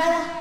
nada.